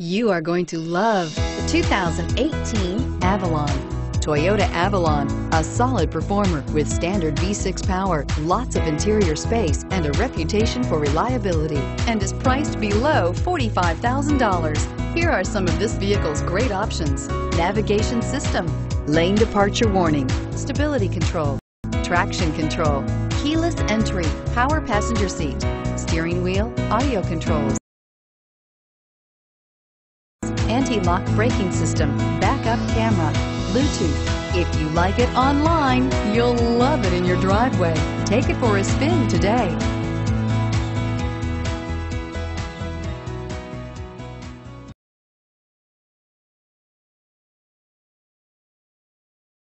You are going to love the 2018 Avalon. Toyota Avalon, a solid performer with standard V6 power, lots of interior space, and a reputation for reliability, and is priced below $45,000. Here are some of this vehicle's great options: navigation system, lane departure warning, stability control, traction control, keyless entry, power passenger seat, steering wheel audio controls, anti-lock braking system, backup camera, Bluetooth. If you like it online, you'll love it in your driveway. Take it for a spin today.